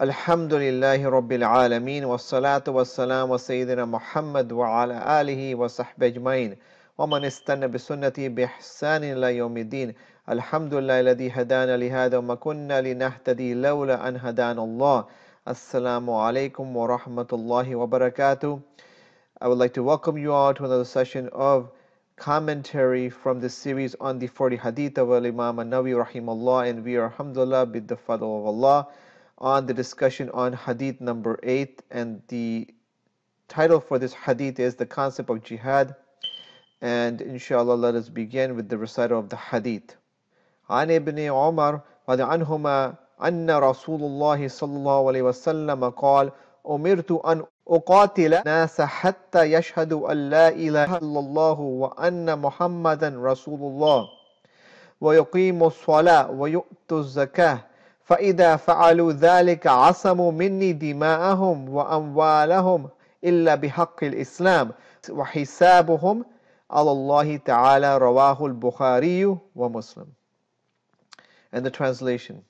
Alhamdulillahi Rabbil Alameen, wassalatu wassalam wa Sayyidina Muhammad wa ala alihi wa sahbihi ajma'in, wa man istanna bi sunnati bi ihsanin ila yawmiddin. Alhamdulillahi alladhi hadana li hadha wa ma kunna linahtadi lawla an hadana Allah. Assalamu alaikum wa rahmatullahi wa barakatuh. I would like to welcome you all to another session of commentary from this series on the 40 hadith of al-Imam an-Nawawi rahimahullah, and we are alhamdulillah with the fadl of Allah on the discussion on hadith number 8, and the title for this hadith is the concept of jihad. And inshallah, let us begin with the recital of the hadith. An Ibn Umar radhiallahu anhuma anna Rasulullah sallallahu alayhi wasallam qala umirtu an uqatila nasa hatta yashhadu an la ilaha illallah wa anna Muhammadan Rasulullah wa yuqimu as-salah wa yu'tu az-zakah. فَإِذَا فَعَلُوا ذَلِكَ عَصَمُوا مِنِّي دِمَاءَهُمْ وَأَمْوَالَهُمْ إِلَّا بِحَقِّ الْإِسْلَامِ وَحِسَابُهُمْ عَلَى اللَّهِ تَعَالَى رَوَاهُ الْبُخَارِيُّ وَمُسْلِمُ. And the translation: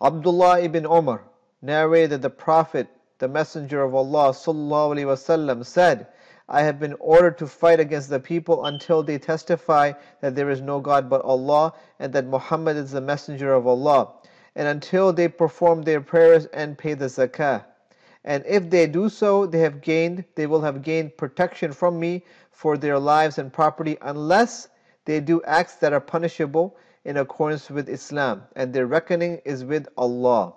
Abdullah ibn Umar narrated the Prophet, the Messenger of Allah sallallahu alaihi wasallam, said, "I have been ordered to fight against the people until they testify that there is no God but Allah and that Muhammad is the messenger of Allah, and until they perform their prayers and pay the zakah. And if they do so, they will have gained protection from me for their lives and property, unless they do acts that are punishable in accordance with Islam, and their reckoning is with Allah,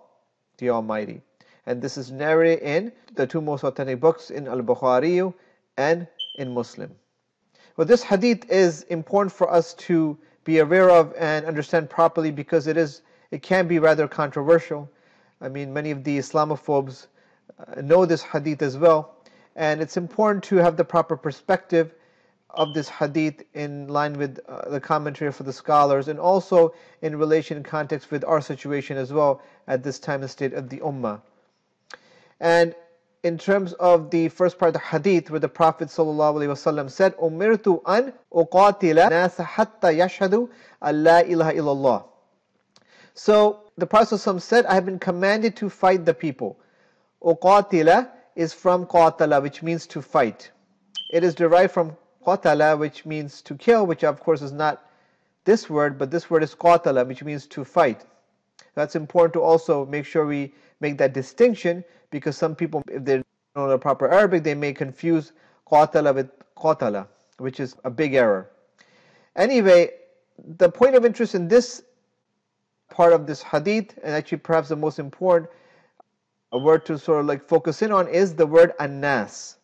the Almighty." And this is narrated in the two most authentic books, in Al-Bukhari and in Muslim. Well, this hadith is important for us to be aware of and understand properly, because it can be rather controversial. I mean, many of the Islamophobes know this hadith as well, and it's important to have the proper perspective of this hadith in line with the commentary for the scholars, and also in relation and context with our situation as well at this time and state of the ummah. And in terms of the first part of the hadith, where the Prophet ﷺ said, "Umirtu an uqatila nasa hatta yashhadu an la ilaha illallah." So the Prophet ﷺ said, "I have been commanded to fight the people." Uqatila is from qatala, which means to fight. It is derived from qatala, which means to kill, which of course is not this word, but this word is qatala, which means to fight. That's important to also make sure we make that distinction, because some people, if they don't know the proper Arabic, they may confuse qatala with qatala, which is a big error. Anyway, the point of interest in this part of this hadith, and actually perhaps the most important word to sort of like focus in on, is the word annas.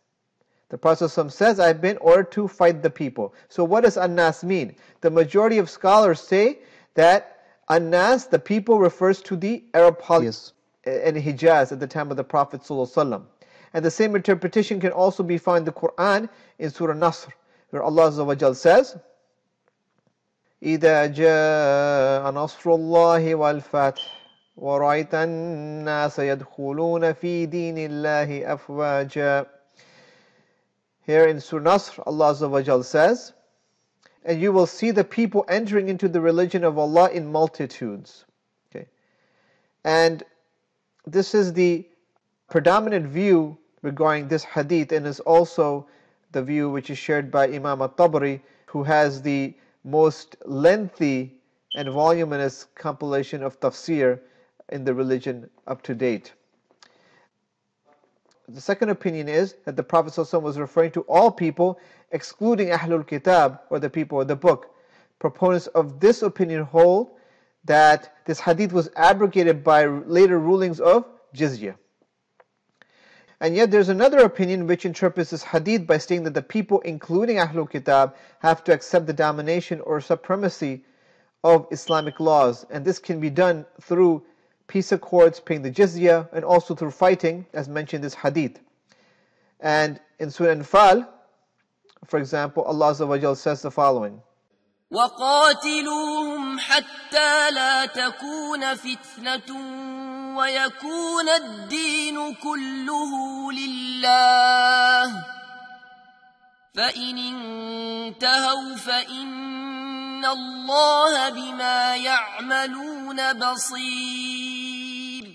The Prophet says, "I've been ordered to fight the people." So what does annas mean? The majority of scholars say that annas, the people, refers to the Arab polis in Hijaz at the time of the Prophet ﷺ. And the same interpretation can also be found in the Quran in Surah Nasr, where Allah Azza wa Jal says, إِذَا جَاءَ نَصْرُ اللَّهِ وَالْفَتْحِ وَرَأَيْتَ النَّاسَ يَدْخُلُونَ فِي دِينِ اللَّهِ أَفْوَاجًا. Here in Surah Nasr, Allah Azza wa Jal says, "And you will see the people entering into the religion of Allah in multitudes." Okay. And this is the predominant view regarding this hadith, and is also the view which is shared by Imam Al-Tabari, who has the most lengthy and voluminous compilation of tafsir in the religion up to date. The second opinion is that the Prophet ﷺ was referring to all people, excluding Ahlul Kitab, or the people of the book. Proponents of this opinion hold that this hadith was abrogated by later rulings of jizya. And yet there's another opinion which interprets this hadith by stating that the people, including Ahlul Kitab, have to accept the domination or supremacy of Islamic laws. And this can be done through peace accords, paying the jizya, and also through fighting, as mentioned in this hadith. And in Surah Anfal, for example, Allah Azza wa Jal says the following: وَقَاتِلُوهُمْ حَتَّى لَا تَكُونَ فِتْنَةٌ وَيَكُونَ الدِّينُ كُلُّهُ لِلَّهِ فَإِنِ انْتَهَوْا فَإِنَّ اللَّهَ بِمَا يَعْمَلُونَ بَصِيرٌ.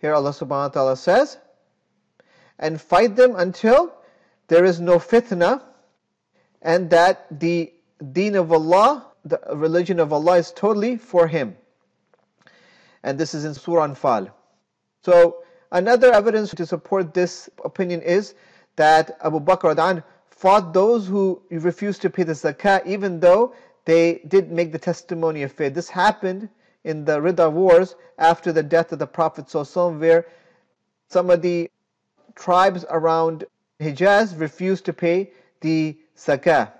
Here Allah subhanahu wa ta'ala says, and fight them until there is no fitna, and that the deen of Allah, the religion of Allah, is totally for Him. And this is in Surah Anfal. So another evidence to support this opinion is that Abu Bakr radhiyallahu anhu fought those who refused to pay the zakah, even though they did make the testimony of faith. This happened in the Ridda Wars after the death of the Prophet ﷺ, where some of the tribes around Hijaz refused to pay the zakah.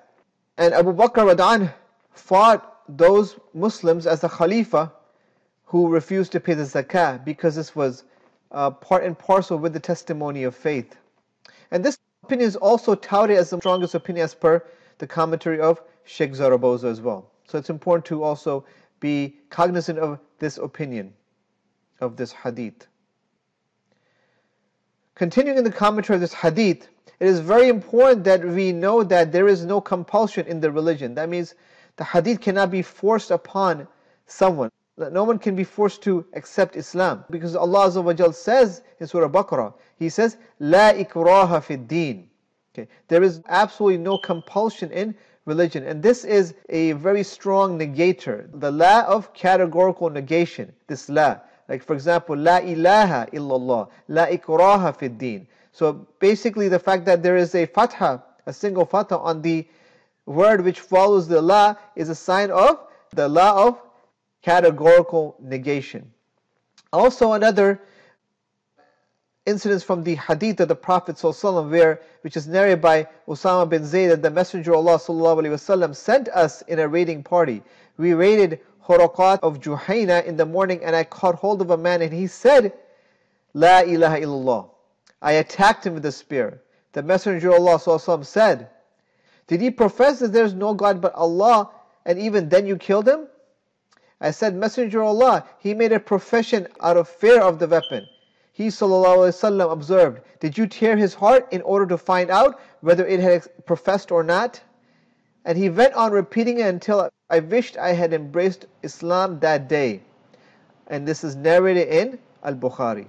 And Abu Bakr radhiyallahu anhu fought those Muslims as the Khalifa who refused to pay the zakah, because this was part and parcel with the testimony of faith. And this opinion is also touted as the strongest opinion as per the commentary of Sheikh Zarabozo as well. So it's important to also be cognizant of this opinion, of this hadith. Continuing in the commentary of this hadith, it is very important that we know that there is no compulsion in the religion. That means the hadith cannot be forced upon someone. No one can be forced to accept Islam, because Allah Azza wa Jal says in Surah Baqarah, He says, "La ikraha fi deen." Okay, there is absolutely no compulsion in religion, and this is a very strong negator. The la of categorical negation. This la, like for example, La ilaha illallah, La ikraha fi deen. So basically, the fact that there is a fatha, a single fatha on the word which follows the la, is a sign of the la of categorical negation. Also, another incident from the hadith of the Prophet ﷺ, which is narrated by Usama bin Zayd, that the Messenger of Allah ﷺ sent us in a raiding party. We raided Huraqat of Juhayna in the morning, and I caught hold of a man, and he said, "La ilaha illallah." I attacked him with a spear. The Messenger of Allah ﷺ said, "Did he profess that there is no God but Allah, and even then you killed him?" I said, "Messenger of Allah, he made a profession out of fear of the weapon." He ﷺ observed, "Did you tear his heart in order to find out whether it had professed or not?" And he went on repeating it until I wished I had embraced Islam that day. And this is narrated in Al-Bukhari.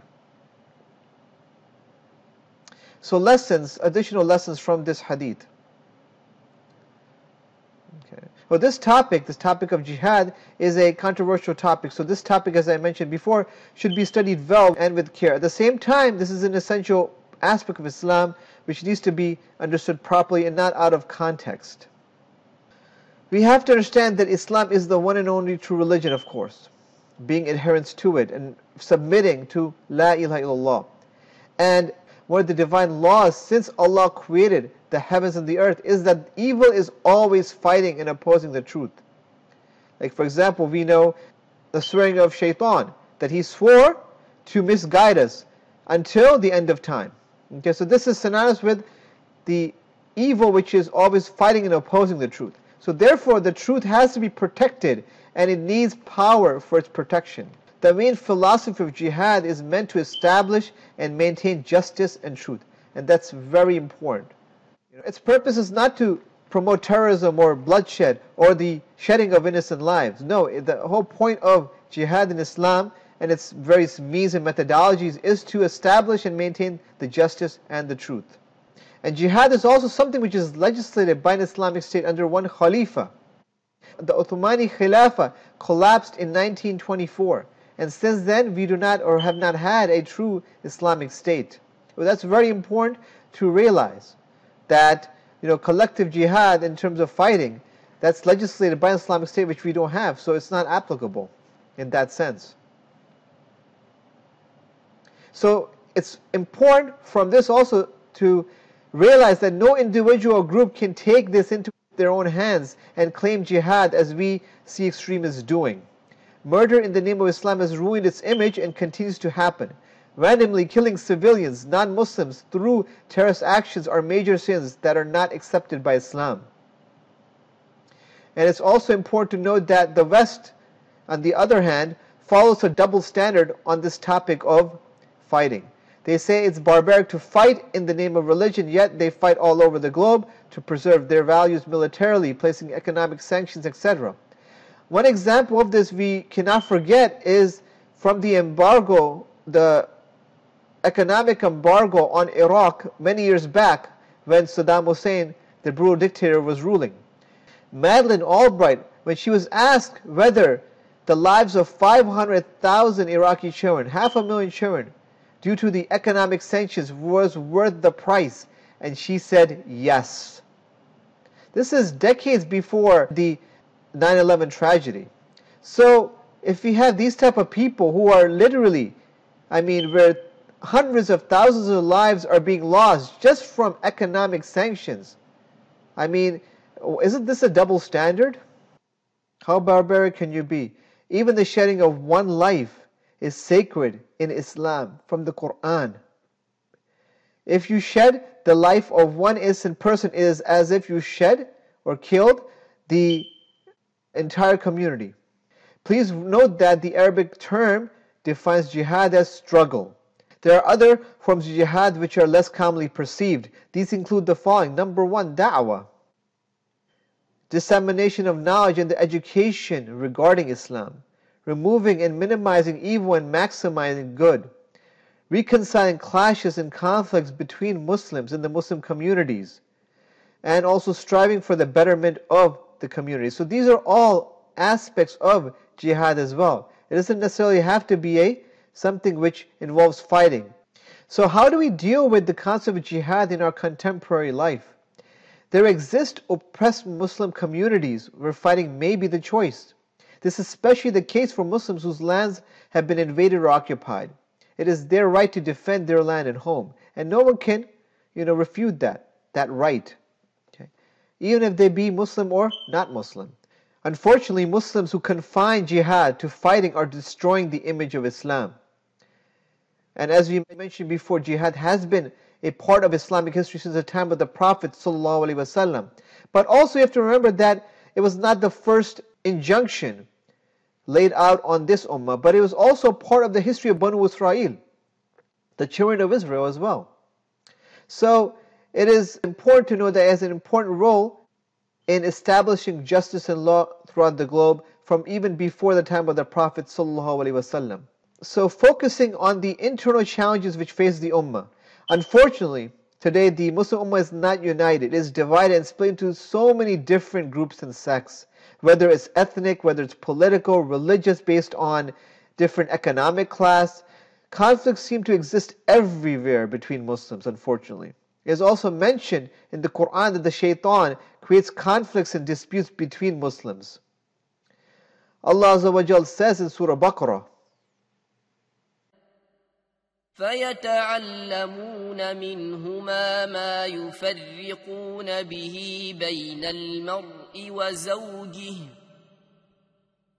So lessons, additional lessons from this hadith. Well, this topic of jihad is a controversial topic. So this topic, as I mentioned before, should be studied well and with care. At the same time, this is an essential aspect of Islam which needs to be understood properly and not out of context. We have to understand that Islam is the one and only true religion, of course, being adherents to it and submitting to La ilaha illallah. And one of the divine laws, since Allah created the heavens and the earth, is that evil is always fighting and opposing the truth. Like for example, we know the swearing of Shaitan, that he swore to misguide us until the end of time. Okay, so this is synonymous with the evil which is always fighting and opposing the truth. So therefore the truth has to be protected, and it needs power for its protection. The main philosophy of jihad is meant to establish and maintain justice and truth, and that's very important. Its purpose is not to promote terrorism or bloodshed or the shedding of innocent lives. No, the whole point of jihad in Islam and its various means and methodologies is to establish and maintain the justice and the truth. And jihad is also something which is legislated by an Islamic state under one Khalifa. The Ottomani Khilafah collapsed in 1924, and since then we do not or have not had a true Islamic state. Well, that's very important to realize. That, collective jihad in terms of fighting, that's legislated by an Islamic state which we don't have, so it's not applicable in that sense. So it's important from this also to realize that no individual or group can take this into their own hands and claim jihad, as we see extremists doing. Murder in the name of Islam has ruined its image and continues to happen. Randomly killing civilians, non-Muslims, through terrorist actions are major sins that are not accepted by Islam. And it's also important to note that the West, on the other hand, follows a double standard on this topic of fighting. They say it's barbaric to fight in the name of religion, yet they fight all over the globe to preserve their values militarily, placing economic sanctions, etc. One example of this we cannot forget is from the embargo, the economic embargo on Iraq many years back when Saddam Hussein, the brutal dictator, was ruling. Madeleine Albright, when she was asked whether the lives of 500,000 Iraqi children, 500,000 children, due to the economic sanctions was worth the price, and she said yes. This is decades before the 9/11 tragedy. So if we have these type of people who are literally, I mean, where hundreds of thousands of lives are being lost just from economic sanctions, I mean, isn't this a double standard? How barbaric can you be? Even the shedding of one life is sacred in Islam from the Quran. If you shed the life of one innocent person, it is as if you shed or killed the entire community. Please note that the Arabic term defines jihad as struggle. There are other forms of jihad which are less commonly perceived. These include the following. Number one, da'wah. Dissemination of knowledge and the education regarding Islam, removing and minimizing evil and maximizing good, reconciling clashes and conflicts between Muslims in the Muslim communities, and also striving for the betterment of the community. So these are all aspects of jihad as well. It doesn't necessarily have to be something which involves fighting. So how do we deal with the concept of jihad in our contemporary life? There exist oppressed Muslim communities where fighting may be the choice. This is especially the case for Muslims whose lands have been invaded or occupied. It is their right to defend their land and home, and no one can, refute that right, even if they be Muslim or not Muslim. Unfortunately, Muslims who confine jihad to fighting are destroying the image of Islam. And as we mentioned before, jihad has been a part of Islamic history since the time of the Prophet ﷺ. But also you have to remember that it was not the first injunction laid out on this ummah, but it was also part of the history of Banu Israel, the children of Israel as well. So it is important to know that it has an important role in establishing justice and law throughout the globe from even before the time of the Prophet ﷺ. So focusing on the internal challenges which face the ummah. Unfortunately, today the Muslim ummah is not united. It is divided and split into so many different groups and sects, whether it's ethnic, whether it's political, religious, based on different economic class. Conflicts seem to exist everywhere between Muslims, unfortunately. It is also mentioned in the Quran that the shaitan creates conflicts and disputes between Muslims. Allah Azza wa Jal says in Surah Baqarah, فَيَتَعَلَّمُونَ مِنْهُمَا مَا يُفَرِّقُونَ بِهِ بَيْنَ الْمَرْءِ وَزَوْجِهِ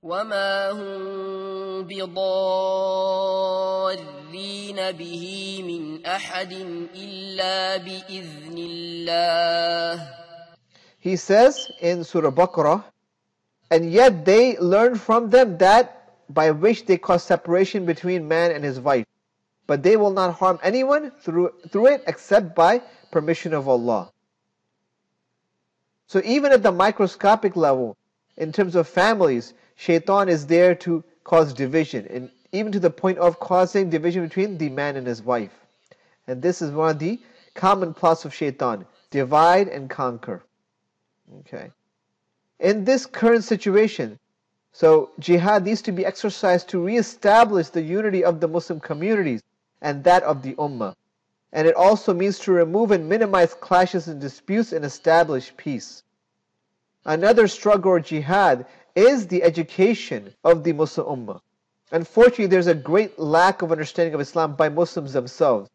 وَمَا هُمْ بِضَارِّينَ بِهِ مِنْ أَحَدٍ إِلَّا بِإِذْنِ اللَّهِ. He says in Surah Baqarah, and yet they learn from them that by which they cause separation between man and his wife, but they will not harm anyone through it except by permission of Allah. So even at the microscopic level, in terms of families, shaitan is there to cause division, and even to the point of causing division between the man and his wife. And this is one of the common plots of shaitan, divide and conquer. Okay. In this current situation, so jihad needs to be exercised to re-establish the unity of the Muslim communities and that of the ummah. And it also means to remove and minimize clashes and disputes and establish peace. Another struggle or jihad is the education of the Muslim ummah. Unfortunately, there's a great lack of understanding of Islam by Muslims themselves.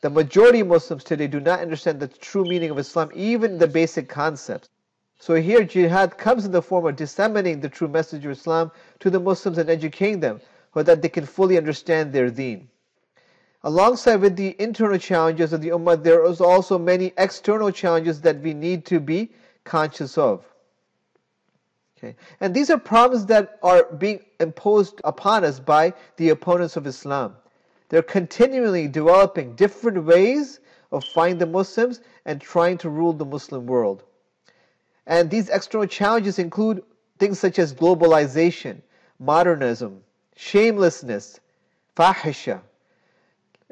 The majority of Muslims today do not understand the true meaning of Islam, even the basic concepts. So here jihad comes in the form of disseminating the true message of Islam to the Muslims and educating them so that they can fully understand their deen. Alongside with the internal challenges of the ummah, there is also many external challenges that we need to be conscious of. Okay. And these are problems that are being imposed upon us by the opponents of Islam. They're continually developing different ways of fighting the Muslims and trying to rule the Muslim world. And these external challenges include things such as globalization, modernism, shamelessness, fahisha,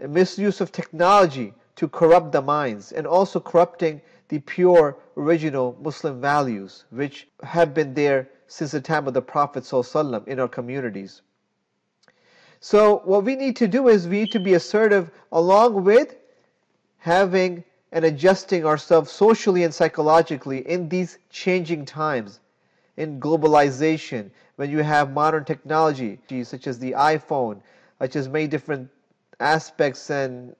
misuse of technology to corrupt the minds, and also corrupting the pure original Muslim values which have been there since the time of the Prophet ﷺ in our communities. So what we need to do is we need to be assertive, along with having and adjusting ourselves socially and psychologically in these changing times, in globalization, when you have modern technology such as the iPhone, such as many different aspects and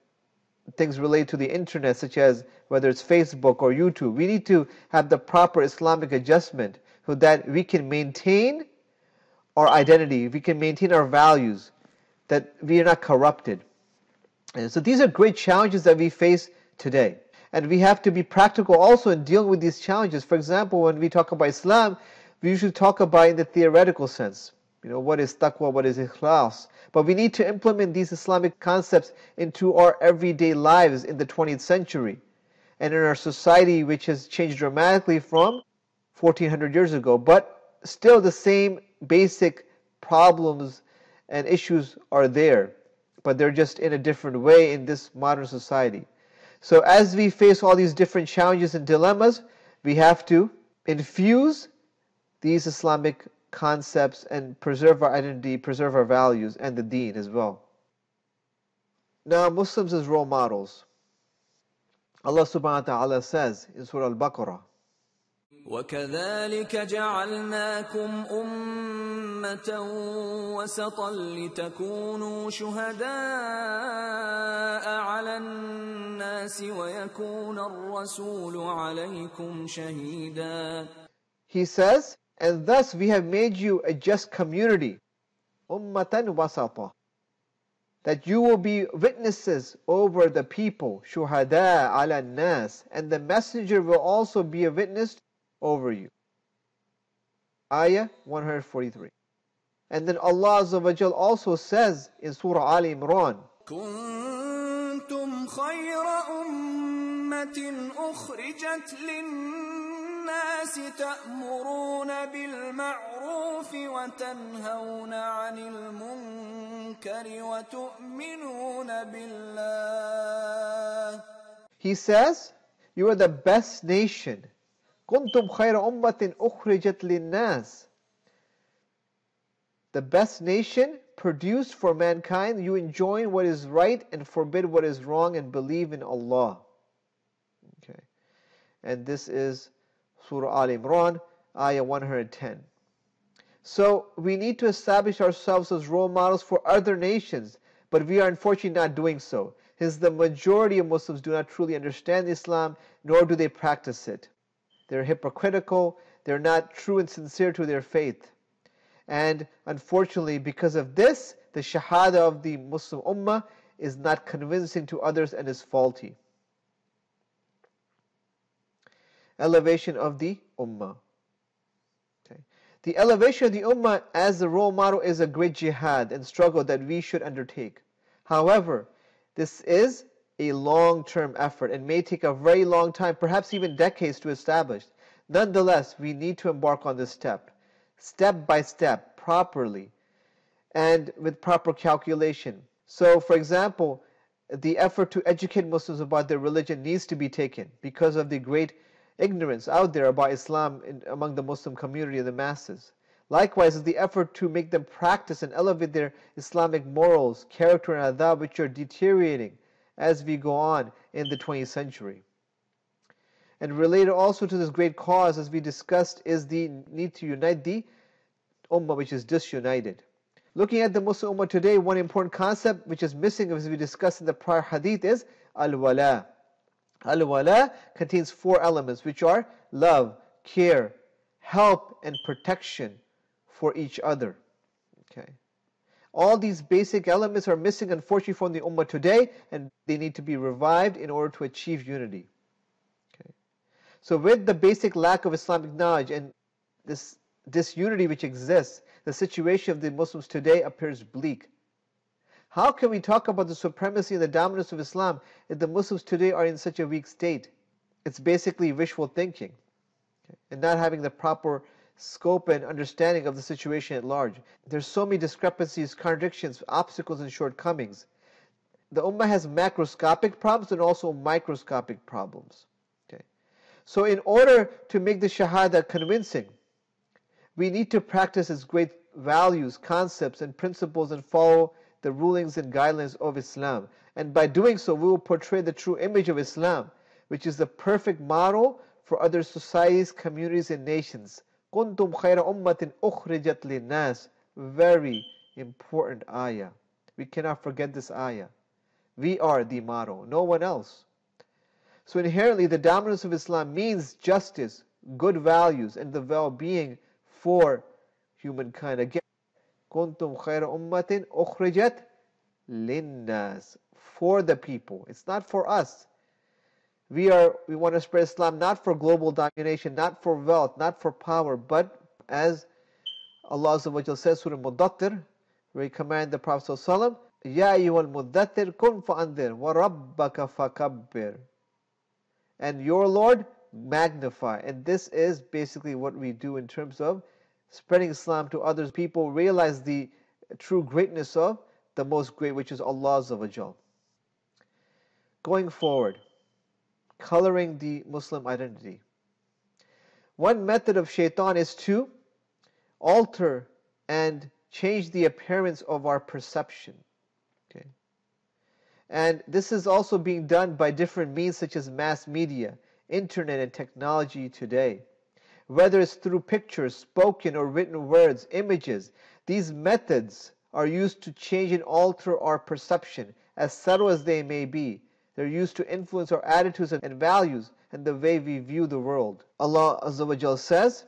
things related to the internet, such as whether it's Facebook or YouTube. We need to have the proper Islamic adjustment so that we can maintain our identity, we can maintain our values, that we are not corrupted. And so these are great challenges that we face today. And we have to be practical also in dealing with these challenges. For example, when we talk about Islam, we usually talk about it in the theoretical sense. You know, what is taqwa, what is ikhlas? But we need to implement these Islamic concepts into our everyday lives in the 20th century. And in our society, which has changed dramatically from 1400 years ago. But still the same basic problems and issues are there. But they're just in a different way in this modern society. So as we face all these different challenges and dilemmas, we have to infuse these Islamic concepts and preserve our identity, preserve our values, and the deen as well. Now, Muslims as role models. Allah subhanahu wa ta'ala says in Surah Al-Baqarah, وَكَذَلِكَ جَعَلْنَاكُمْ أُمَّةً وَسَطًا لِتَكُونُوا شُهَدَاءَ عَلَى النَّاسِ وَيَكُونَ الرَّسُولُ عَلَيْكُمْ شَهِيدًا. He says, and thus we have made you a just community, ummatan wasata, that you will be witnesses over the people, shuhada ala nas, and the messenger will also be a witness over you. Ayah 143. And then Allah Azza wa Jal also says in Surah Ali Imran, kuntum khayra ummatin ukhrijat لِلنَّاسِ تَأْمُرُونَ بِالْمَعْرُوفِ وَتَنْهَوْنَ عَنِ الْمُنْكَرِ وَتُؤْمِنُونَ بِاللَّهِ. He says, you are the best nation. كُنْتُمْ خَيْرَ أُمَّةٍ أُخْرِجَتْ لِلنَّاسِ. The best nation produced for mankind. You enjoin what is right and forbid what is wrong and believe in Allah. Okay. And this is Surah Al Imran, Ayah 110. So we need to establish ourselves as role models for other nations, but we are unfortunately not doing so, since the majority of Muslims do not truly understand Islam, nor do they practice it. They're hypocritical, they're not true and sincere to their faith. And unfortunately, because of this, the shahada of the Muslim ummah is not convincing to others and is faulty. Elevation of the ummah. Okay. The elevation of the ummah as the role model is a great jihad and struggle that we should undertake. However, this is a long-term effort and may take a very long time, perhaps even decades, to establish. Nonetheless, we need to embark on this step, step by step, properly, and with proper calculation. So, for example, the effort to educate Muslims about their religion needs to be taken because of the great ignorance out there about Islam among the Muslim community and the masses. Likewise, is the effort to make them practice and elevate their Islamic morals, character and adab, which are deteriorating as we go on in the 20th century. And related also to this great cause, as we discussed, is the need to unite the ummah which is disunited. Looking at the Muslim ummah today, one important concept which is missing, as we discussed in the prior hadith, is al-wala. Al-Wala contains four elements, which are love, care, help, and protection for each other. Okay. All these basic elements are missing, unfortunately, from the ummah today, and they need to be revived in order to achieve unity. Okay. So with the basic lack of Islamic knowledge and this disunity which exists, the situation of the Muslims today appears bleak. How can we talk about the supremacy and the dominance of Islam if the Muslims today are in such a weak state? It's basically wishful thinking, okay, and not having the proper scope and understanding of the situation at large. There's so many discrepancies, contradictions, obstacles, and shortcomings. the ummah has macroscopic problems and also microscopic problems. Okay. So in order to make the shahada convincing, we need to practice its great values, concepts, and principles and follow the rulings and guidelines of Islam. And by doing so, we will portray the true image of Islam, which is the perfect model for other societies, communities, and nations. Kuntum khayra ummatin ukhrijat linnas. Very important ayah. We cannot forget this ayah. We are the model, no one else. So inherently, the dominance of Islam means justice, good values, and the well-being for humankind. Again, kuntum khayra ummatin ukhrijat linnas. For the people. It's not for us. We want to spread Islam not for global domination, not for wealth, not for power, but as Allah says, Surah Muddathir, where He commanded the Prophet ﷺ, Ya ayyuhal muddathir kun fa'andir wa rabbaka fakabbir. And your Lord magnify. And this is basically what we do in terms of spreading Islam to others. People realize the true greatness of the most great, which is Allah. Going forward, coloring the Muslim identity. One method of shaitan is to alter and change the appearance of our perception. Okay. And this is also being done by different means such as mass media, internet, and technology today. Whether it's through pictures, spoken or written words, images, these methods are used to change and alter our perception, as subtle as they may be. They're used to influence our attitudes and values and the way we view the world. Allah Azza wa Jal says,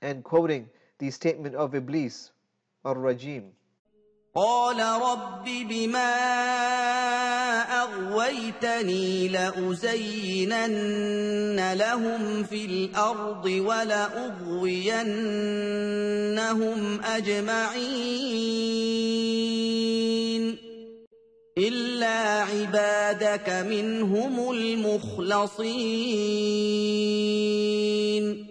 and quoting the statement of Iblis, Ar-Rajim, قَالَ رَبِّ بِمَا أَغْوَيْتَنِي لَأُزَيِّنَنَّ لَهُمْ فِي الْأَرْضِ وَلَأُغْوِيَنَّهُمْ أَجْمَعِينَ إلا عبادك منهم المخلصين.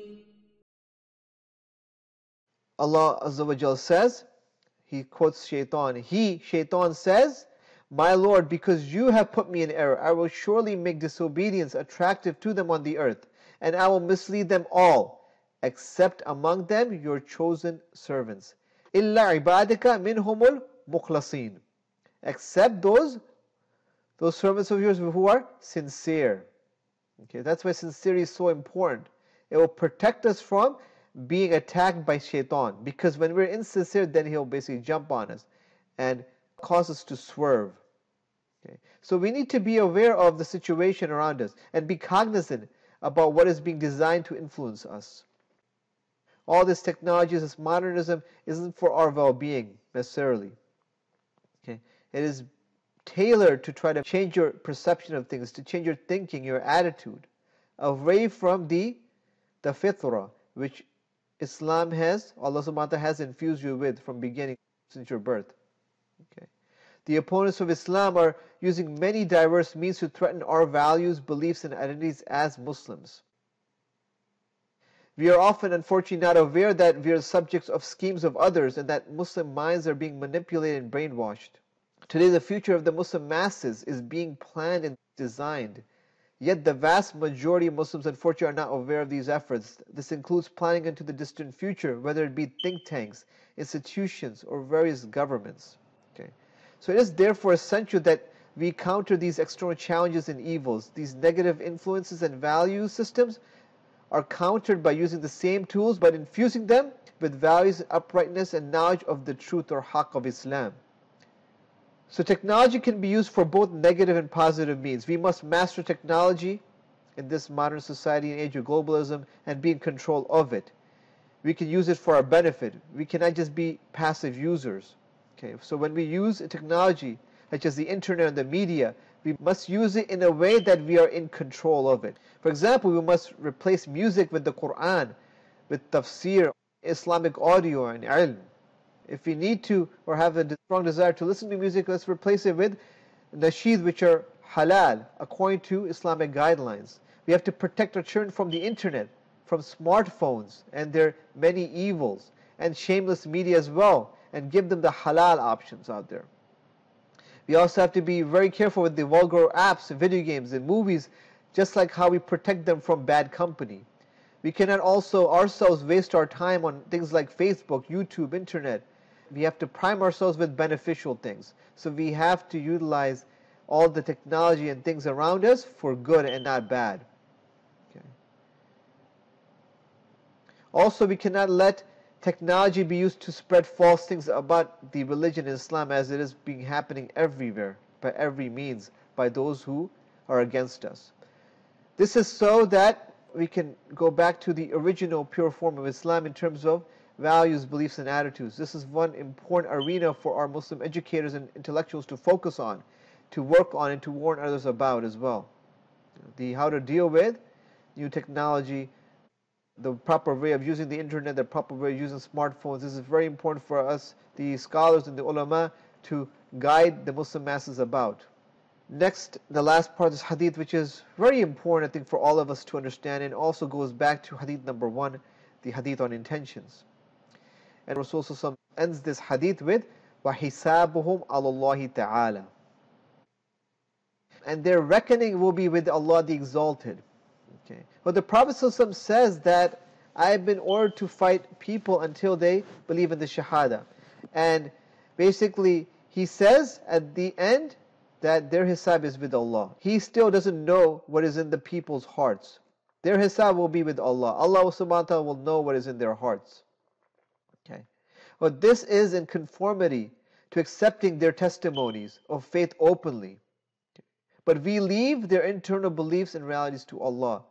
Allah Azza wa Jal says, He quotes Shaitan. Shaitan says, My Lord, because you have put me in error, I will surely make disobedience attractive to them on the earth, and I will mislead them all, except among them your chosen servants. إلا عبادك منهم المخلصين. Except those servants of yours who are sincere. Okay, that's why sincerity is so important. It will protect us from being attacked by shaitan, because when we're insincere, then he'll basically jump on us and cause us to swerve. Okay. So we need to be aware of the situation around us and be cognizant about what is being designed to influence us. All this technology, this modernism, isn't for our well-being necessarily. Okay. It is tailored to try to change your perception of things, to change your thinking, your attitude, away from the fitrah, which Islam has, Allah subhanahu wa ta'ala has infused you with from beginning, since your birth. Okay. The opponents of Islam are using many diverse means to threaten our values, beliefs, and identities as Muslims. We are often, unfortunately, not aware that we are subjects of schemes of others and that Muslim minds are being manipulated and brainwashed. Today, the future of the Muslim masses is being planned and designed. Yet the vast majority of Muslims, unfortunately, are not aware of these efforts. This includes planning into the distant future, whether it be think tanks, institutions, or various governments. Okay. So it is therefore essential that we counter these external challenges and evils. These negative influences and value systems are countered by using the same tools, but infusing them with values, uprightness, and knowledge of the truth or haqq of Islam. So technology can be used for both negative and positive means. We must master technology in this modern society and age of globalism and be in control of it. We can use it for our benefit. We cannot just be passive users. Okay. So when we use technology, such as the internet and the media, we must use it in a way that we are in control of it. For example, we must replace music with the Quran, with tafsir, Islamic audio, and ilm. If we need to or have a strong desire to listen to music, let's replace it with nasheed, which are halal, according to Islamic guidelines. We have to protect our children from the internet, from smartphones and their many evils, and shameless media as well, and give them the halal options out there. You also have to be very careful with the vulgar apps, video games, and movies, just like how we protect them from bad company. We cannot also ourselves waste our time on things like Facebook, YouTube, internet. We have to prime ourselves with beneficial things. So we have to utilize all the technology and things around us for good and not bad. Okay. Also, we cannot let technology be used to spread false things about the religion in Islam, as it is being happening everywhere, by every means, by those who are against us. This is so that we can go back to the original pure form of Islam in terms of values, beliefs, and attitudes. This is one important arena for our Muslim educators and intellectuals to focus on, to work on, and to warn others about as well. The how to deal with new technology, the proper way of using the internet, the proper way of using smartphones. This is very important for us, the scholars and the ulama, to guide the Muslim masses about. Next, the last part of this hadith, which is very important, I think, for all of us to understand, and also goes back to hadith number 1, the hadith on intentions. And Rasul Sallallahu Alaihi Wasallam ends this hadith with وَحِسَابُهُمْ عَلَى اللَّهِ تَعَالَى, and their reckoning will be with Allah the Exalted. Okay. But the Prophet ﷺ says that I have been ordered to fight people until they believe in the Shahada. And basically he says at the end that their hisab is with Allah. He still doesn't know what is in the people's hearts. Their hisab will be with Allah. Allah subhanahu wa ta'ala will know what is in their hearts. Okay. But this is in conformity to accepting their testimonies of faith openly. But we leave their internal beliefs and realities to Allah.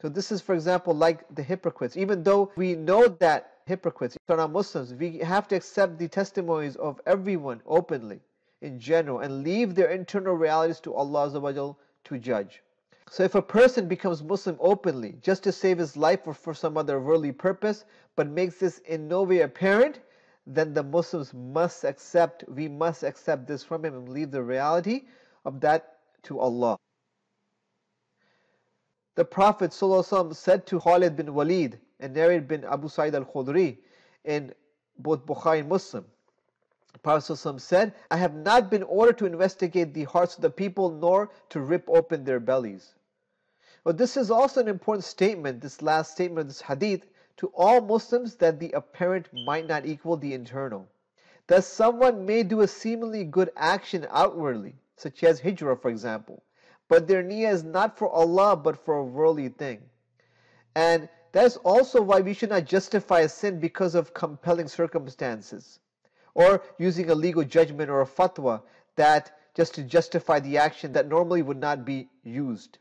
So this is, for example, like the hypocrites. Even though we know that hypocrites are not Muslims, we have to accept the testimonies of everyone openly, in general, and leave their internal realities to Allah Azza wa Jal to judge. So if a person becomes Muslim openly, just to save his life or for some other worldly purpose, but makes this in no way apparent, then the Muslims must accept, we must accept this from him and leave the reality of that to Allah. The Prophet ﷺ said to Khalid bin Walid and narrated bin Abu Sa'id al-Khudri in both Bukhari and Muslim, the Prophet ﷺ said, I have not been ordered to investigate the hearts of the people nor to rip open their bellies. But this is also an important statement, this last statement of this hadith, to all Muslims, that the apparent might not equal the internal. Thus someone may do a seemingly good action outwardly, such as hijrah, for example, but their niyyah is not for Allah but for a worldly thing. And that's also why we should not justify a sin because of compelling circumstances or using a legal judgment or a fatwa that just to justify the action that normally would not be used.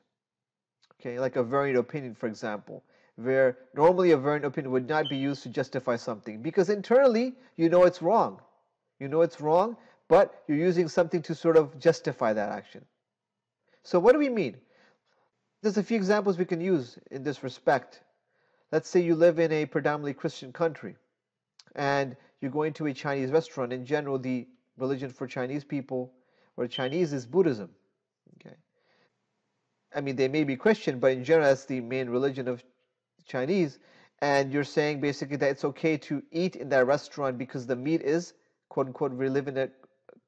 Okay, like a variant opinion, for example, where normally a variant opinion would not be used to justify something because internally you know it's wrong. You know it's wrong, but you're using something to sort of justify that action. So what do we mean? There's a few examples we can use in this respect. Let's say you live in a predominantly Christian country and you're going to a Chinese restaurant. In general, the religion for Chinese people or Chinese is Buddhism. Okay. I mean, they may be Christian, but in general, that's the main religion of Chinese. And you're saying basically that it's okay to eat in that restaurant because the meat is, quote unquote, we live in a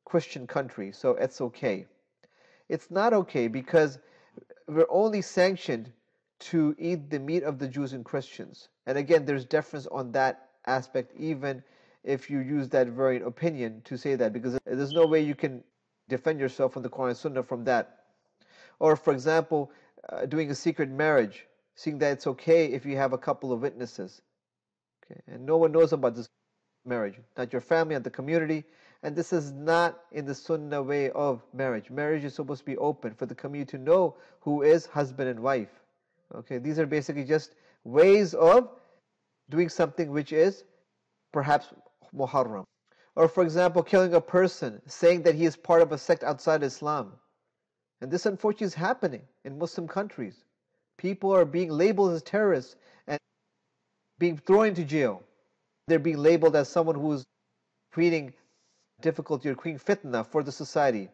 Christian country, so it's okay. It's not okay because we're only sanctioned to eat the meat of the Jews and Christians. And again, there's difference on that aspect, even if you use that variant opinion to say that, because there's no way you can defend yourself on the Quran and Sunnah from that. Or for example, doing a secret marriage, seeing that it's okay if you have a couple of witnesses. Okay, and no one knows about this marriage, not your family, not the community. And this is not in the Sunnah way of marriage. Marriage is supposed to be open for the community to know who is husband and wife. Okay, these are basically just ways of doing something which is perhaps muharram. Or for example, killing a person, saying that he is part of a sect outside Islam. And this unfortunately is happening in Muslim countries. People are being labeled as terrorists and being thrown into jail. They're being labeled as someone who is creating difficulty or creating fitna for the society,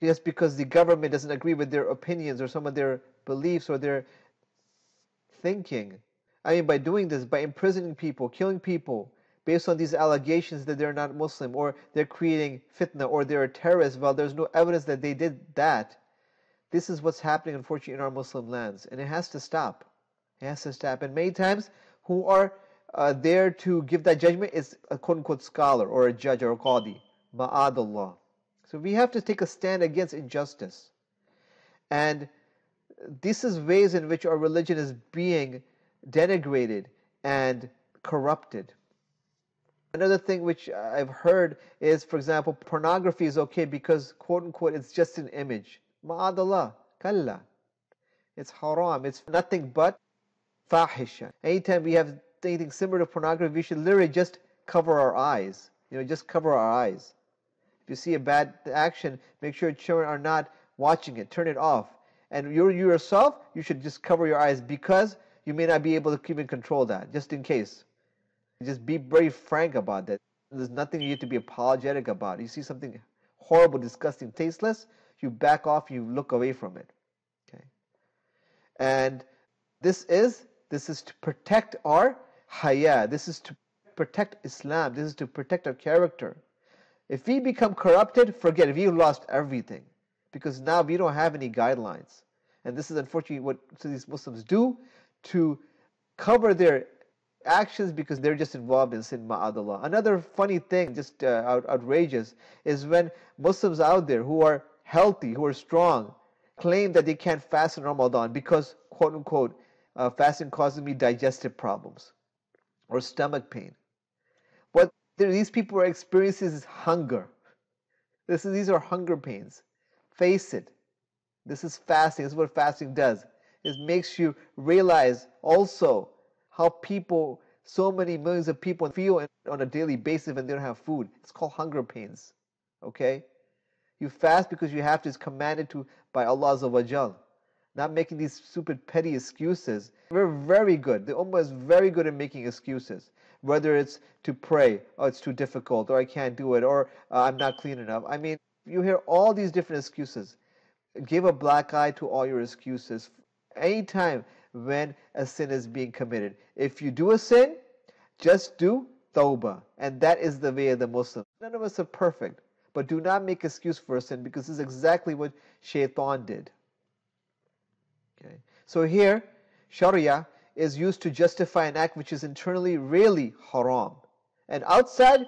just because the government doesn't agree with their opinions or some of their beliefs or their thinking. I mean, by doing this, by imprisoning people, killing people, based on these allegations that they're not Muslim, or they're creating fitna, or they're a terrorist, while there's no evidence that they did that. This is what's happening, unfortunately, in our Muslim lands, and it has to stop. It has to stop. And many times, who are there to give that judgment is a quote-unquote scholar, or a judge, or a qadi, ma'adullah. So we have to take a stand against injustice. And this is ways in which our religion is being denigrated and corrupted. Another thing which I've heard is, for example, pornography is okay because, quote-unquote, it's just an image. Ma'adallah, kalla. It's haram. It's nothing but fahisha. Anytime we have anything similar to pornography, we should literally just cover our eyes. You know, just cover our eyes. If you see a bad action, make sure children are not watching it. Turn it off. And you yourself, you should just cover your eyes, because you may not be able to even control that, just in case. Just be very frank about that. There's nothing you need to be apologetic about. You see something horrible, disgusting, tasteless, you back off, you look away from it. Okay. And this is to protect our haya. This is to protect Islam. This is to protect our character. If we become corrupted, forget it. We lost everything. Because now we don't have any guidelines. And this is unfortunately what these Muslims do to cover their actions, because they're just involved in sin, ma'adallah. Another funny thing, just outrageous, is when Muslims out there who are healthy, who are strong, claim that they can't fast in Ramadan because, quote-unquote, fasting causes me digestive problems or stomach pain. What these people are experiencing is hunger. These are hunger pains. Face it. This is fasting. This is what fasting does. It makes you realize also how people, so many millions of people, feel on a daily basis when they don't have food. It's called hunger pains. Okay? You fast because you have to. It's commanded to by Allah Azza wa Jal. Not making these stupid petty excuses. We're very good. The Ummah is very good at making excuses. Whether it's to pray, or it's too difficult, or I can't do it, or I'm not clean enough. I mean, you hear all these different excuses. Give a black eye to all your excuses. Anytime when a sin is being committed. If you do a sin, just do tawbah. And that is the way of the Muslim. None of us are perfect. But do not make excuse for a sin, because this is exactly what Shaitan did. Okay. So here, Sharia is used to justify an act which is internally really haram. And outside,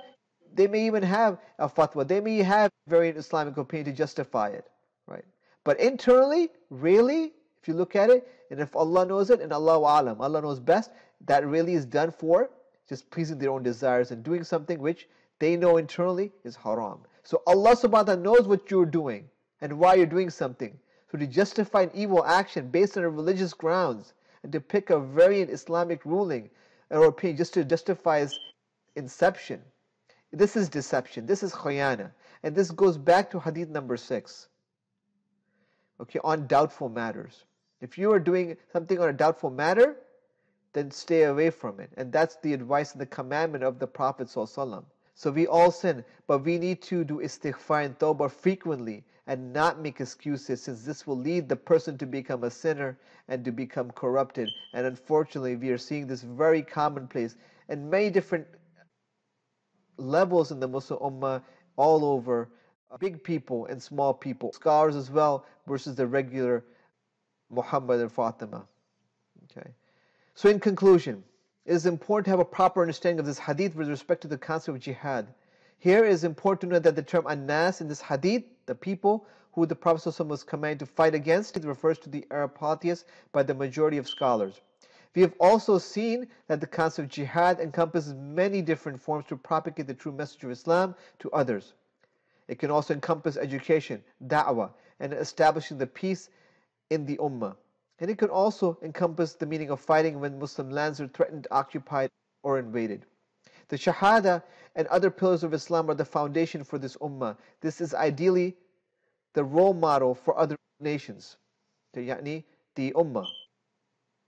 they may even have a fatwa. They may have variant Islamic opinion to justify it, right? But internally, really, if you look at it, and if Allah knows it, and Allahu alam, Allah knows best, that really is done for just pleasing their own desires and doing something which they know internally is haram. So Allah subhanahu wa ta'ala knows what you're doing and why you're doing something. So to justify an evil action based on religious grounds and to pick a variant Islamic ruling or opinion just to justify its inception, this is deception. This is khayana. And this goes back to hadith number 6. Okay, on doubtful matters. If you are doing something on a doubtful matter, then stay away from it. And that's the advice and the commandment of the Prophet ﷺ. So we all sin, but we need to do istighfar and tawbah frequently and not make excuses, since this will lead the person to become a sinner and to become corrupted. And unfortunately, we are seeing this very commonplace in many different levels in the Muslim Ummah, all over, big people and small people, scholars as well, versus the regular Muhammad and Fatima. Okay. So in conclusion, it is important to have a proper understanding of this hadith with respect to the concept of jihad. Here it is important to note that the term an-nas in this hadith, the people who the Prophet ﷺ was commanded to fight against, it refers to the Arab polytheists by the majority of scholars. We have also seen that the concept of jihad encompasses many different forms to propagate the true message of Islam to others. It can also encompass education, da'wah, and establishing the peace in the ummah. And it can also encompass the meaning of fighting when Muslim lands are threatened, occupied, or invaded. The shahada and other pillars of Islam are the foundation for this ummah. This is ideally the role model for other nations, the ummah,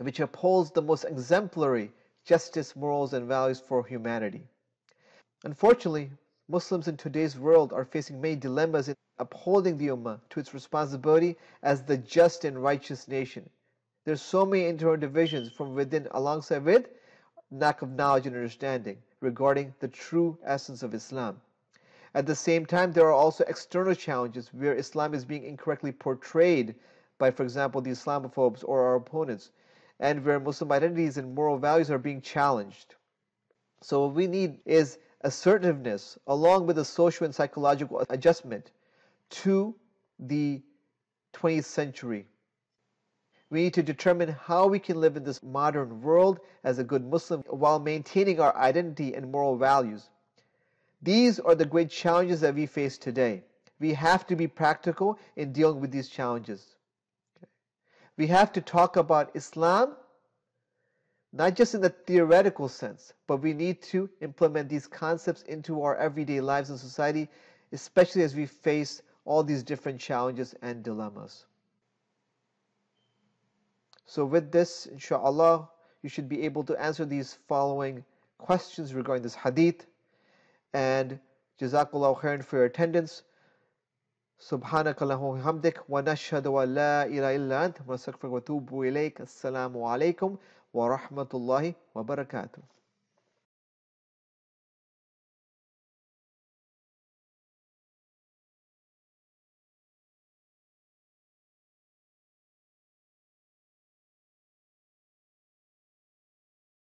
which upholds the most exemplary justice, morals, and values for humanity. Unfortunately, Muslims in today's world are facing many dilemmas in upholding the Ummah to its responsibility as the just and righteous nation. There's so many internal divisions from within, alongside with lack of knowledge and understanding regarding the true essence of Islam. At the same time, there are also external challenges where Islam is being incorrectly portrayed by, for example, the Islamophobes or our opponents, and where Muslim identities and moral values are being challenged. So what we need is assertiveness along with a social and psychological adjustment to the 20th century. We need to determine how we can live in this modern world as a good Muslim while maintaining our identity and moral values. These are the great challenges that we face today. We have to be practical in dealing with these challenges. We have to talk about Islam, not just in the theoretical sense, but we need to implement these concepts into our everyday lives and society, especially as we face all these different challenges and dilemmas. So with this, inshallah, you should be able to answer these following questions regarding this hadith. And jazakallahu khairan for your attendance. Subhanakallahumma wa bihamdik wa nashhadu an la ilaha illa anta nastaghfiruka wa natubu ilayk. Assalamu alaikum wa rahmatullahi wa barakatuh.